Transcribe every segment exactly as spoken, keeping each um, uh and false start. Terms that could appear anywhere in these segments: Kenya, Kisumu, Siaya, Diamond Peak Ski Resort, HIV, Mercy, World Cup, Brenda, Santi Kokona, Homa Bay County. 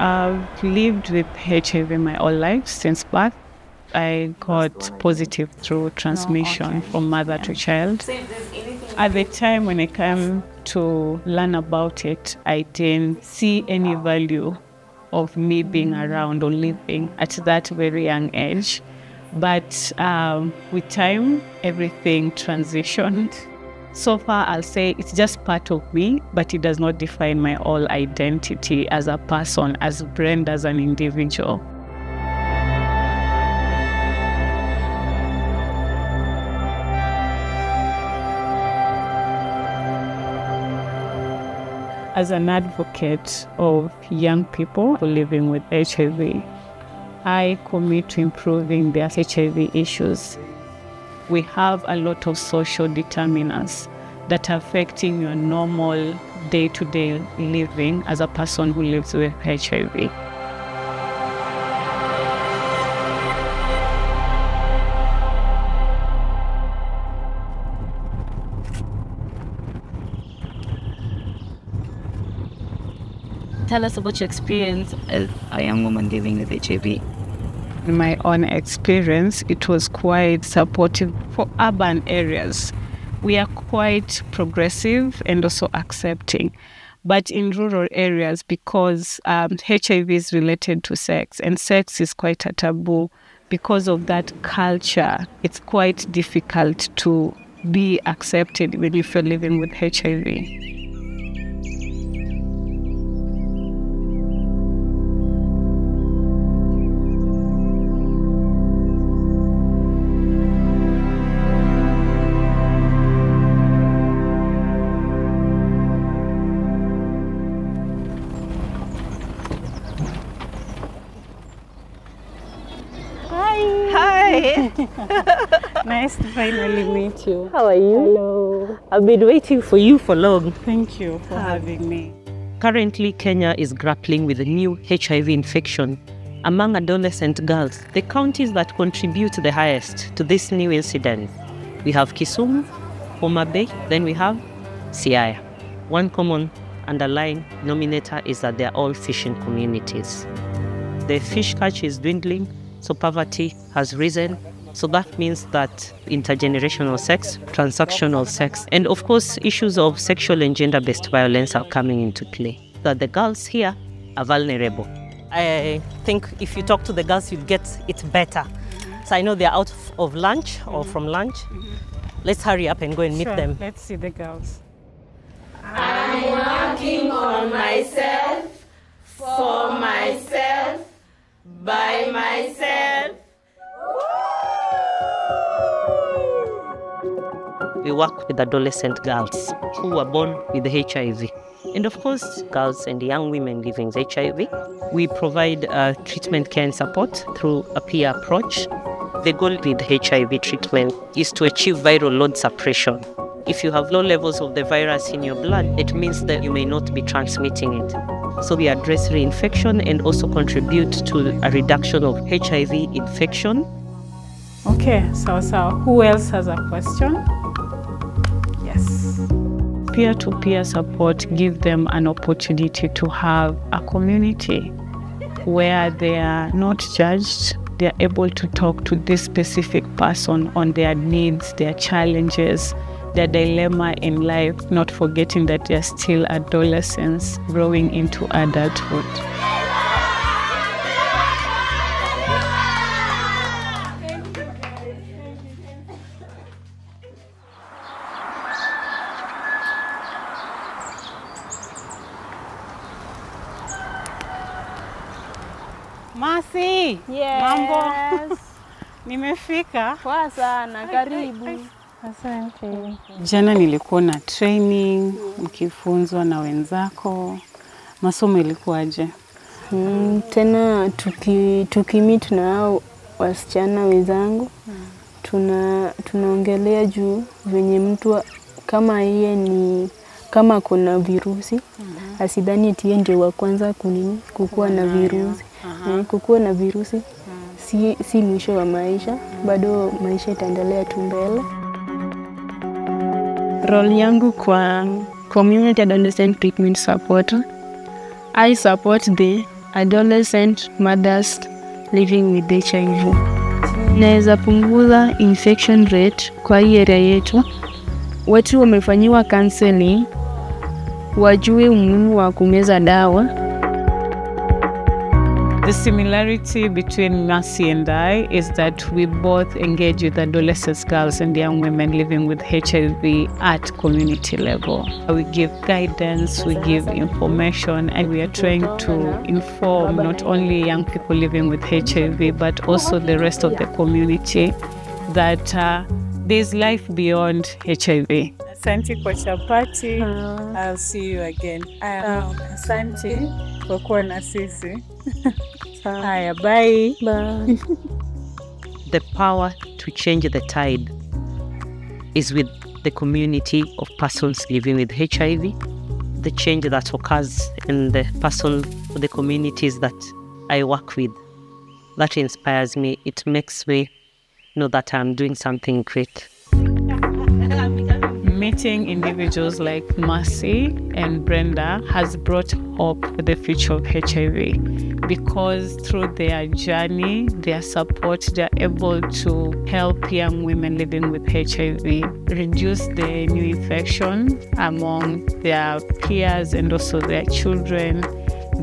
I've lived with H I V my whole life since birth. I got positive through transmission no, okay. from mother yeah. to child. So at the time when I came to learn about it, I didn't see any value of me being around or living at that very young age. But um, with time, everything transitioned. So far, I'll say it's just part of me, but it does not define my whole identity as a person, as Brenda, as an individual. As an advocate of young people living with H I V, I commit to improving their H I V issues. We have a lot of social determinants that are affecting your normal day-to-day living as a person who lives with H I V. Tell us about your experience as a young woman living with H I V. In my own experience, it was quite supportive for urban areas. We are quite progressive and also accepting. But in rural areas, because um, H I V is related to sex, and sex is quite a taboo, because of that culture, it's quite difficult to be accepted when if you're living with H I V. Nice to finally meet you. How are you? Hello. I've been waiting for you for long. Thank you for Hi. having me. Currently, Kenya is grappling with a new H I V infection among adolescent girls, the counties that contribute the highest to this new incident. We have Kisumu, Homa Bay, then we have Siaya. One common underlying denominator is that they're all fishing communities. The fish catch is dwindling, so poverty has risen. So that means that intergenerational sex, transactional sex, and of course issues of sexual and gender-based violence are coming into play. That the girls here are vulnerable. I think if you talk to the girls, you'll get it better. So I know they're out of lunch or from lunch. Let's hurry up and go and meet sure, them. Let's see the girls. I'm working on myself, for myself, by myself. We work with adolescent girls who were born with H I V. And of course, girls and young women living with H I V. We provide uh, treatment care and support through a peer approach. The goal with H I V treatment is to achieve viral load suppression. If you have low levels of the virus in your blood, it means that you may not be transmitting it. So we address reinfection and also contribute to a reduction of H I V infection. Okay, so, so who else has a question? Peer-to-peer support give them an opportunity to have a community where they are not judged. They are able to talk to this specific person on their needs, their challenges, their dilemma in life, not forgetting that they are still adolescents growing into adulthood. Mercy. Yes. Mambo. Nimefika. Poa sana, karibu. Asante. Jana nilikuwa na training, mkifunzwa na wenzako. Masomo ilikuwaje? Mm, tena tuki tukimit na wasichana wenzangu. Tuna tunaongelea juu venye mtu kama yeye ni kama kuna virusi, asidhani eti ndio wa kwanza kunini kukua na virusi. Uh-huh. Kukua na virusi, uh-huh. si, si mwisho wa maisha, bado maisha itaendelea tu mbele. Role yangu kwa Community Adolescent Treatment Support, I support the adolescent mothers living with H I V. Naweza punguza infection rate kwa hii area yetu. Watu wamefanyiwa counseling, wajue umuhimu wa kumeza dawa. The similarity between Mercy and I is that we both engage with adolescent girls and young women living with H I V at community level. We give guidance, we give information, and we are trying to inform not only young people living with H I V, but also the rest of the community that uh, there's life beyond H I V. Santi Kokona, uh, I'll see you again. I am uh, Santi Kokona Sisi. Hiya, bye. Bye. The power to change the tide is with the community of persons living with H I V. The change that occurs in the person, the communities that I work with, that inspires me. It makes me know that I'm doing something great. Meeting individuals like Mercy and Brenda has brought hope for the future of H I V, because through their journey, their support, they're able to help young women living with H I V reduce the new infection among their peers and also their children.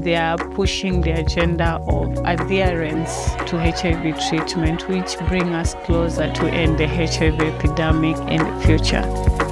They are pushing the agenda of adherence to H I V treatment, which bring us closer to end the H I V epidemic in the future.